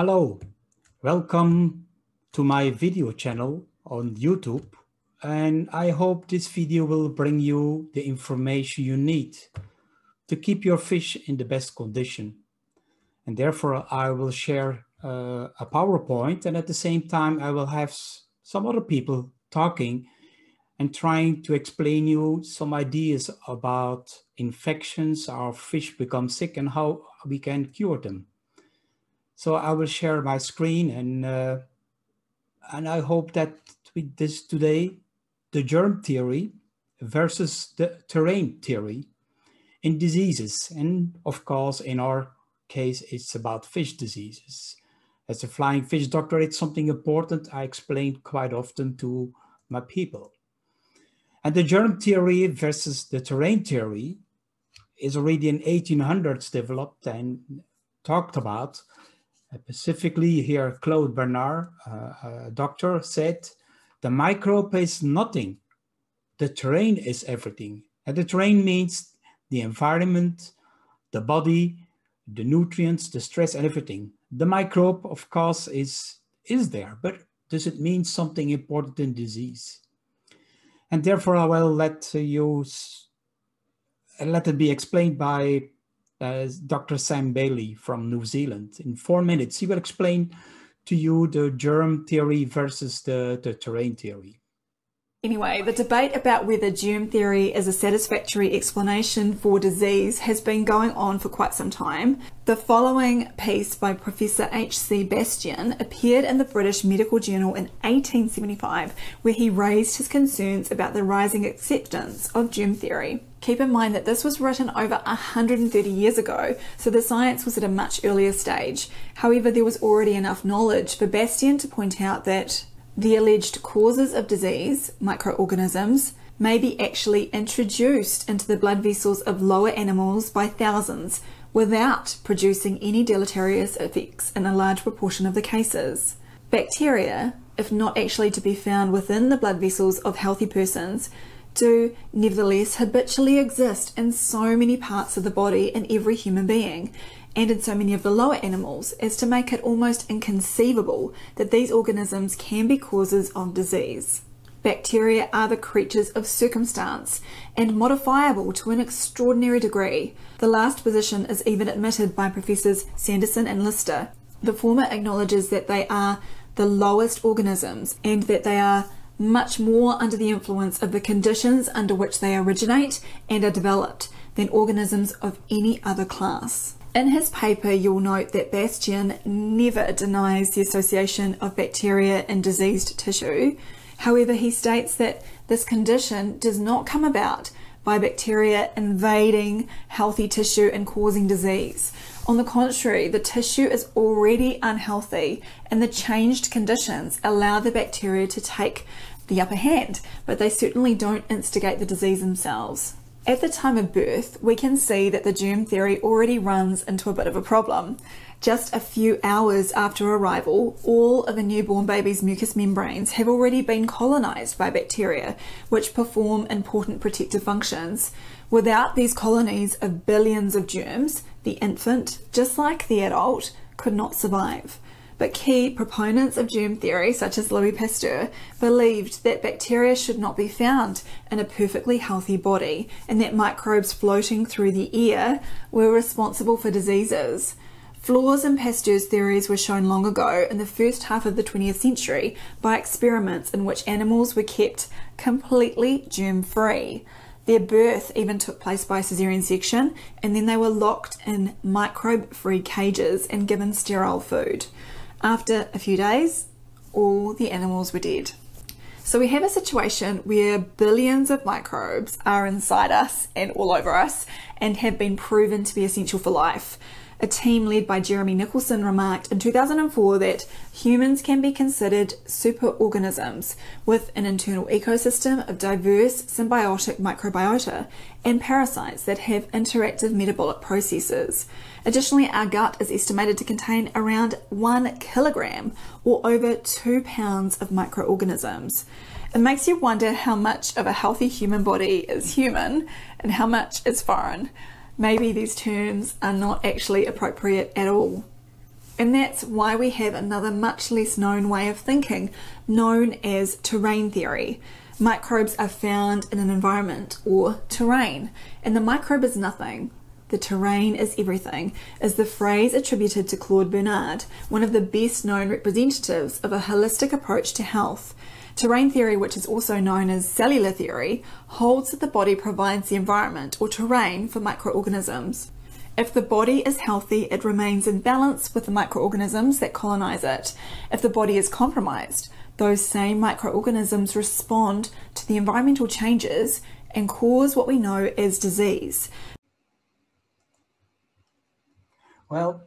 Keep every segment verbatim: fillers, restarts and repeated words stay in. Hello, welcome to my video channel on YouTube, and I hope this video will bring you the information you need to keep your fish in the best condition. And therefore I will share uh, a PowerPoint, and at the same time I will have some other people talking and trying to explain you some ideas about infections, how fish become sick and how we can cure them. So I will share my screen, and uh, and I hope that with this today, the germ theory versus the terrain theory in diseases. And of course, in our case, it's about fish diseases. As a flying fish doctor, it's something important I explain quite often to my people. And the germ theory versus the terrain theory is already in eighteen hundreds developed and talked about. Specifically here, Claude Bernard, uh, a doctor, said, the microbe is nothing. The terrain is everything. And the terrain means the environment, the body, the nutrients, the stress, and everything. The microbe, of course, is, is there, but does it mean something important in disease? And therefore, I will let you, let it be explained by Uh, Doctor Sam Bailey from New Zealand. In four minutes, he will explain to you the germ theory versus the, the terrain theory. Anyway, the debate about whether germ theory is a satisfactory explanation for disease has been going on for quite some time. The following piece by Professor H C Bastian appeared in the British Medical Journal in eighteen seventy-five, where he raised his concerns about the rising acceptance of germ theory. Keep in mind that this was written over one hundred thirty years ago, so the science was at a much earlier stage. However, there was already enough knowledge for Bastian to point out that the alleged causes of disease, microorganisms, may be actually introduced into the blood vessels of lower animals by thousands without producing any deleterious effects in a large proportion of the cases. Bacteria, if not actually to be found within the blood vessels of healthy persons, do nevertheless habitually exist in so many parts of the body in every human being, and in so many of the lower animals, as to make it almost inconceivable that these organisms can be causes of disease. Bacteria are the creatures of circumstance and modifiable to an extraordinary degree. The last position is even admitted by Professors Sanderson and Lister. The former acknowledges that they are the lowest organisms and that they are much more under the influence of the conditions under which they originate and are developed than organisms of any other class. In his paper, you'll note that Bastian never denies the association of bacteria in diseased tissue. However, he states that this condition does not come about by bacteria invading healthy tissue and causing disease. On the contrary, the tissue is already unhealthy, and the changed conditions allow the bacteria to take the upper hand, but they certainly don't instigate the disease themselves. At the time of birth, we can see that the germ theory already runs into a bit of a problem. Just a few hours after arrival, all of a newborn baby's mucous membranes have already been colonized by bacteria, which perform important protective functions. Without these colonies of billions of germs, the infant, just like the adult, could not survive. But key proponents of germ theory, such as Louis Pasteur, believed that bacteria should not be found in a perfectly healthy body, and that microbes floating through the air were responsible for diseases. Flaws in Pasteur's theories were shown long ago in the first half of the twentieth century by experiments in which animals were kept completely germ-free. Their birth even took place by caesarean section, and then they were locked in microbe-free cages and given sterile food. After a few days, all the animals were dead. So we have a situation where billions of microbes are inside us and all over us and have been proven to be essential for life. A team led by Jeremy Nicholson remarked in two thousand four that humans can be considered superorganisms with an internal ecosystem of diverse symbiotic microbiota and parasites that have interactive metabolic processes. Additionally, our gut is estimated to contain around one kilogram or over two pounds of microorganisms. It makes you wonder how much of a healthy human body is human and how much is foreign. Maybe these terms are not actually appropriate at all. And that's why we have another much less known way of thinking, known as terrain theory. Microbes are found in an environment or terrain, and the microbe is nothing. The terrain is everything, is the phrase attributed to Claude Bernard, one of the best known representatives of a holistic approach to health. Terrain theory, which is also known as cellular theory, holds that the body provides the environment or terrain for microorganisms. If the body is healthy, it remains in balance with the microorganisms that colonize it. If the body is compromised, those same microorganisms respond to the environmental changes and cause what we know as disease. Well,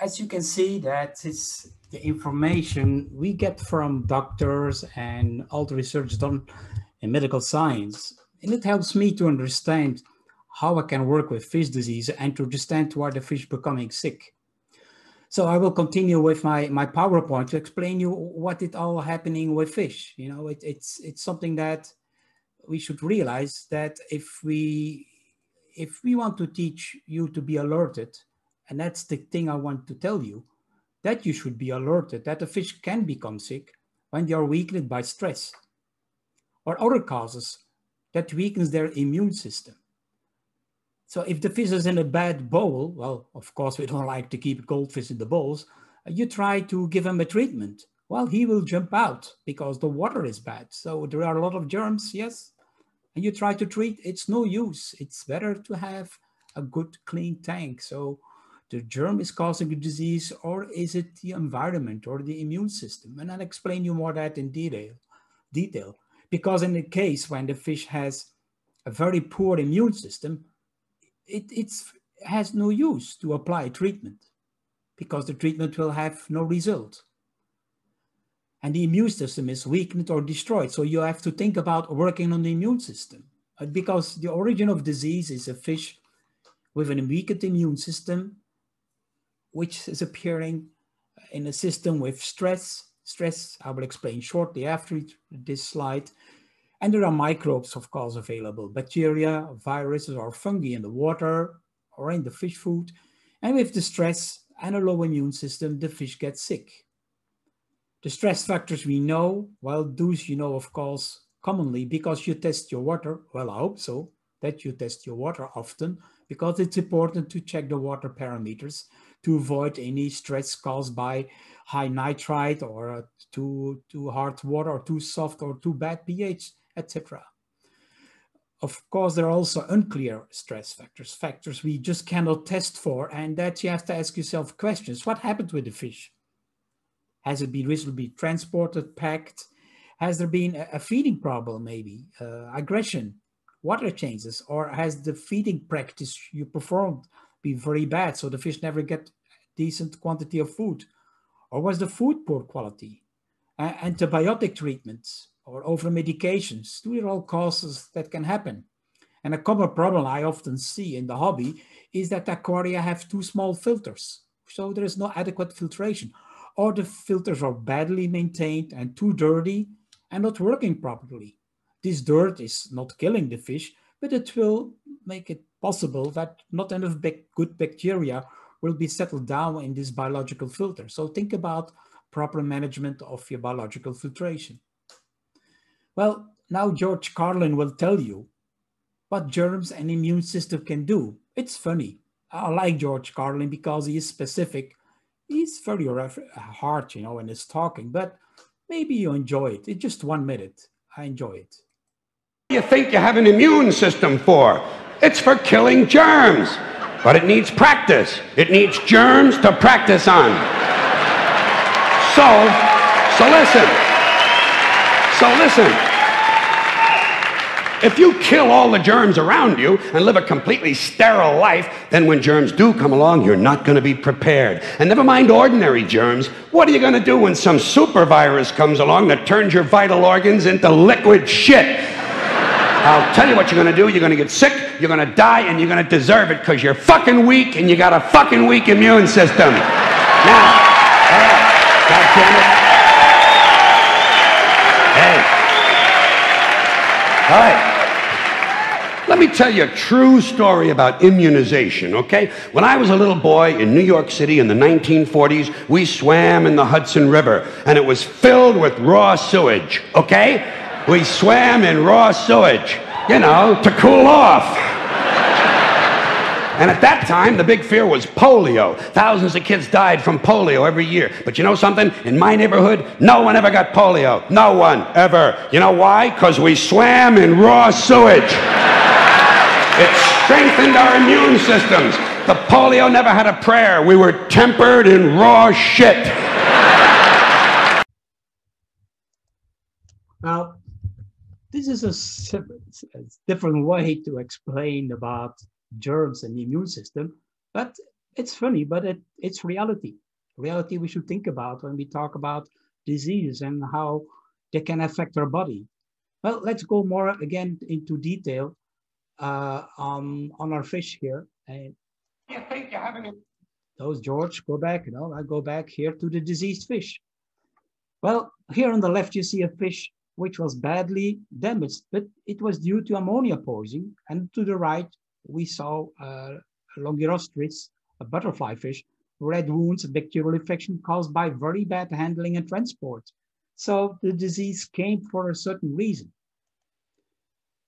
as you can see, that it's the information we get from doctors and all the research done in medical science. And it helps me to understand how I can work with fish disease and to understand why the fish becoming sick. So I will continue with my, my PowerPoint to explain you what it all happening with fish. You know, it, it's, it's something that we should realize that if we, if we want to teach you to be alerted, and that's the thing I want to tell you, that you should be alerted that a fish can become sick when they are weakened by stress or other causes that weakens their immune system. So if the fish is in a bad bowl, well, of course, we don't like to keep goldfish in the bowls. You try to give him a treatment. Well, he will jump out because the water is bad. So there are a lot of germs, yes. And you try to treat, it's no use. It's better to have a good clean tank. So the germ is causing the disease, or is it the environment or the immune system? And I'll explain you more that in detail, detail. Because in the case when the fish has a very poor immune system, it it's, has no use to apply treatment because the treatment will have no result. And the immune system is weakened or destroyed. So you have to think about working on the immune system, because the origin of disease is a fish with an weakened immune system, which is appearing in a system with stress. Stress, I will explain shortly after this slide. And there are microbes, of course, available, bacteria, viruses, or fungi in the water or in the fish food. And with the stress and a low immune system, the fish gets sick. The stress factors we know, well, those you know, of course, commonly, because you test your water. Well, I hope so, that you test your water often, because it's important to check the water parameters to avoid any stress caused by high nitrite or too, too hard water or too soft or too bad pH, et cetera. Of course, there are also unclear stress factors, factors we just cannot test for, and that you have to ask yourself questions. What happened with the fish? Has it been reasonably transported, packed? Has there been a feeding problem maybe, uh, aggression, water changes, or has the feeding practice you performed been very bad, so the fish never get decent quantity of food? Or was the food poor quality? Uh, antibiotic treatments or over medications, these are all causes that can happen. And a common problem I often see in the hobby is that aquaria have too small filters. So there is no adequate filtration, or the filters are badly maintained and too dirty and not working properly. This dirt is not killing the fish, but it will make it possible that not enough good bacteria will be settled down in this biological filter. So think about proper management of your biological filtration. Well, now George Carlin will tell you what germs and immune system can do. It's funny. I like George Carlin because he is specific. He's very hard, you know, in his talking, but maybe you enjoy it. It's just one minute. I enjoy it. What do you think you have an immune system for? It's for killing germs, but it needs practice. It needs germs to practice on. So, so listen. So listen, if you kill all the germs around you and live a completely sterile life, then when germs do come along, you're not going to be prepared. And never mind ordinary germs, what are you going to do when some super virus comes along that turns your vital organs into liquid shit? I'll tell you what you're going to do. You're going to get sick, you're going to die, and you're going to deserve it because you're fucking weak and you got a fucking weak immune system. Now, uh, God damn it. All right, let me me tell you a true story about immunization, okay? When I was a little boy in New York City in the nineteen forties, we swam in the Hudson River, and it was filled with raw sewage, okay? We swam in raw sewage, you know, to cool off. And at that time, the big fear was polio. Thousands of kids died from polio every year. But you know something? In my neighborhood, no one ever got polio. No one, ever. You know why? Because we swam in raw sewage. It strengthened our immune systems. The polio never had a prayer. We were tempered in raw shit. Now, this is a, a different way to explain about germs and the immune system, but it's funny, but it, it's reality. Reality we should think about when we talk about diseases and how they can affect our body. Well, let's go more again into detail uh, on, on our fish here. And you think you're having a... Those, George, go back, you know, I go back here to the diseased fish. Well, here on the left, you see a fish which was badly damaged, but it was due to ammonia poisoning, and to the right, we saw uh, Longirostris, a butterfly fish, red wounds, a bacterial infection caused by very bad handling and transport. So the disease came for a certain reason.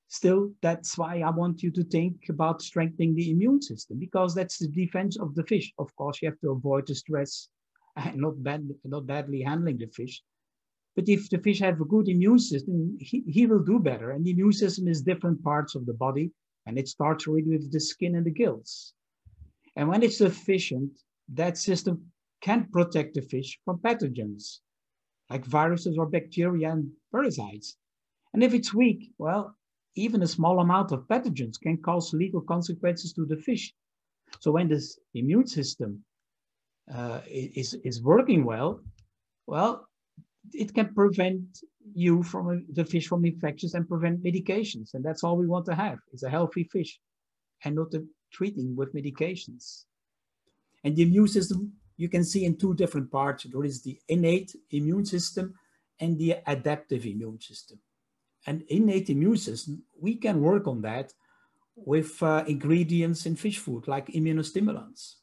Still, that's why I want you to think about strengthening the immune system, because that's the defense of the fish. Of course, you have to avoid the stress and not, bad, not badly handling the fish. But if the fish have a good immune system, he, he will do better. And the immune system is different parts of the body. And it starts really with the skin and the gills. And when it's deficient, that system can protect the fish from pathogens, like viruses or bacteria and parasites. And if it's weak, well, even a small amount of pathogens can cause lethal consequences to the fish. So when this immune system uh, is, is working well, well, it can prevent you from the fish from infections and prevent medications. And that's all we want to have, is a healthy fish and not the treating with medications. And the immune system, you can see in two different parts. There is the innate immune system and the adaptive immune system. And innate immune system, we can work on that with uh, ingredients in fish food, like immunostimulants.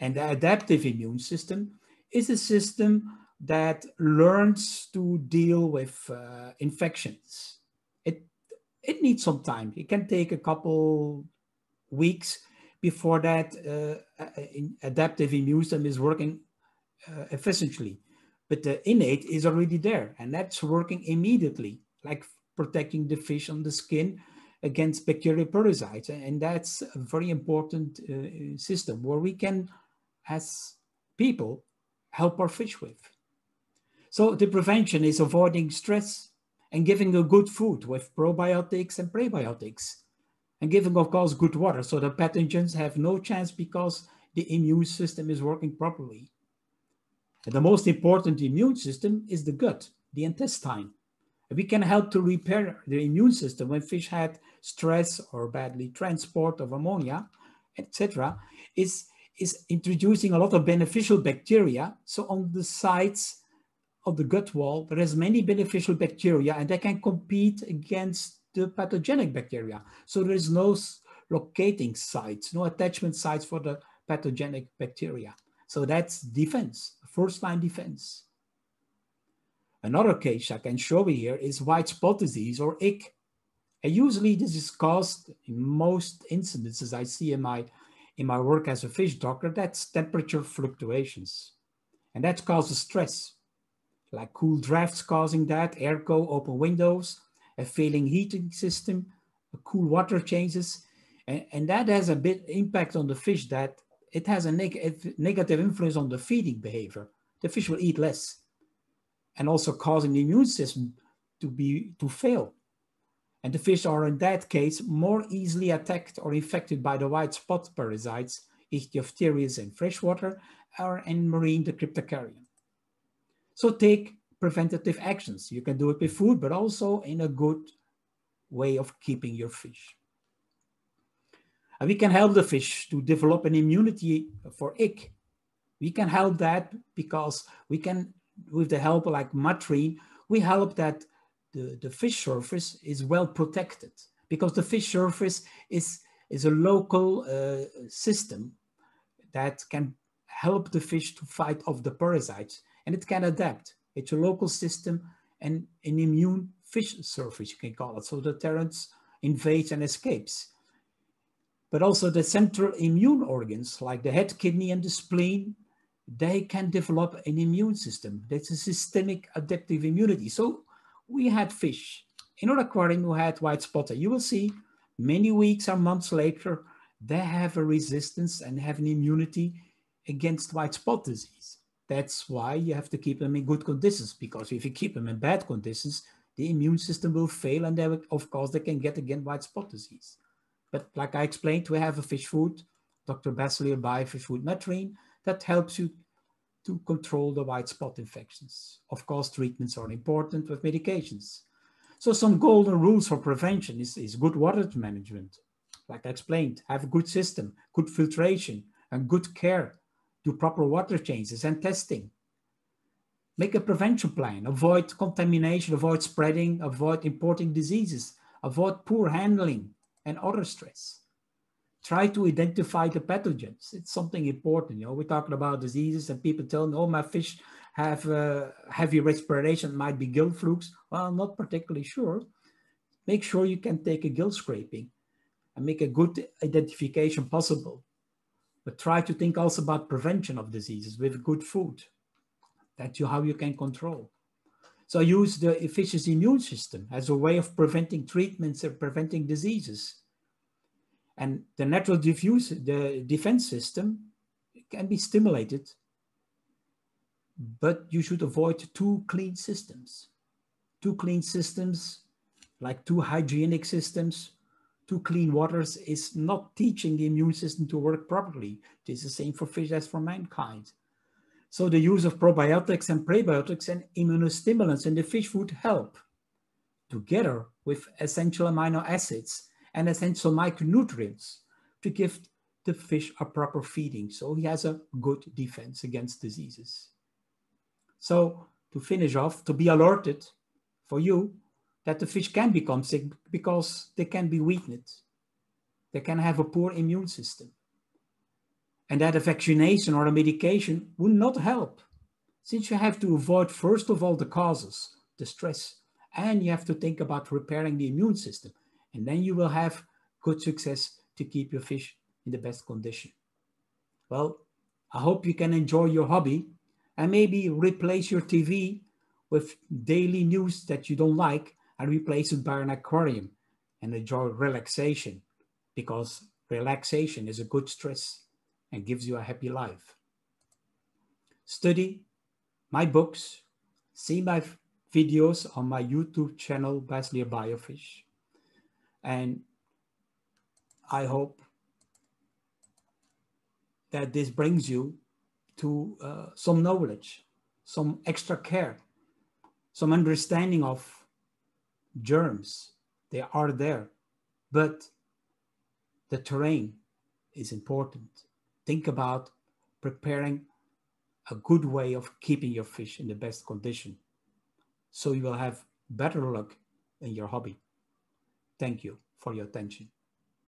And the adaptive immune system is a system that learns to deal with uh, infections. It, it needs some time. It can take a couple weeks before that uh, adaptive immune system is working uh, efficiently. But the innate is already there, and that's working immediately, like protecting the fish on the skin against bacterial parasites. And that's a very important uh, system where we can, as people, help our fish with. So the prevention is avoiding stress and giving a good food with probiotics and prebiotics, and giving, of course, good water so the pathogens have no chance because the immune system is working properly. And the most important immune system is the gut, the intestine. And we can help to repair the immune system when fish had stress or badly transport of ammonia, et cetera. Is is introducing a lot of beneficial bacteria. So on the sides of the gut wall, there is many beneficial bacteria, and they can compete against the pathogenic bacteria. So there is no locating sites, no attachment sites for the pathogenic bacteria. So that's defense, first line defense. Another case I can show you here is white spot disease, or ich. And usually this is caused in most incidences I see in my, in my work as a fish doctor, that's temperature fluctuations. And that causes stress, like cool drafts causing that, airco, open windows, a failing heating system, cool water changes. And, and that has a big impact on the fish, that it has a neg- negative influence on the feeding behavior. The fish will eat less, and also causing the immune system to, be, to fail. And the fish are, in that case, more easily attacked or infected by the white spot parasites, ichthyophthirius in freshwater, or in marine, the cryptocaryon. So take preventative actions. You can do it with food, but also in a good way of keeping your fish. And we can help the fish to develop an immunity for ich. We can help that because we can, with the help like Metrine, we help that the, the fish surface is well protected. because the fish surface is, is a local uh, system that can help the fish to fight off the parasites, and it can adapt. It's a local system and an immune fish surface, you can call it. So the terrans invades and escapes. But also the central immune organs, like the head, kidney, and the spleen, they can develop an immune system. That's a systemic adaptive immunity. So we had fish in our aquarium who had white spotter. You will see many weeks or months later, they have a resistance and have an immunity against white spot disease. That's why you have to keep them in good conditions, because if you keep them in bad conditions, the immune system will fail, and they will, of course they can get again white spot disease. But like I explained, we have a fish food, Doctor Bassleer Biofish Food Metrine, that helps you to control the white spot infections. Of course, treatments are important with medications. So some golden rules for prevention is, is good water management. Like I explained, have a good system, good filtration, and good care. Do proper water changes and testing. Make a prevention plan, avoid contamination, avoid spreading, avoid importing diseases, avoid poor handling and other stress. Try to identify the pathogens. It's something important. You know, we're talking about diseases and people tell me, oh, my fish have uh, heavy respiration, might be gill flukes. Well, I'm not particularly sure. Make sure you can take a gill scraping and make a good identification possible. But try to think also about prevention of diseases with good food. That's how you can control. So use the fish's immune system as a way of preventing treatments and preventing diseases. And the natural diffuse, the defense system can be stimulated, but you should avoid too clean systems. Too clean systems, like too hygienic systems, too clean waters is not teaching the immune system to work properly. It is the same for fish as for mankind. So the use of probiotics and prebiotics and immunostimulants in the fish food help, together with essential amino acids and essential micronutrients, to give the fish a proper feeding. So he has a good defense against diseases. So to finish off, to be alerted for you, that the fish can become sick because they can be weakened. They can have a poor immune system. And that a vaccination or a medication would not help, since you have to avoid, first of all, the causes, the stress, and you have to think about repairing the immune system. And then you will have good success to keep your fish in the best condition. Well, I hope you can enjoy your hobby and maybe replace your T V with daily news that you don't like, and replace it by an aquarium and enjoy relaxation, because relaxation is a good stress and gives you a happy life. Study my books, see my videos on my YouTube channel, Bassleer Biofish. And I hope that this brings you to uh, some knowledge, some extra care, some understanding of germs. They are there, but the terrain is important. Think about preparing a good way of keeping your fish in the best condition, so you will have better luck in your hobby. Thank you for your attention.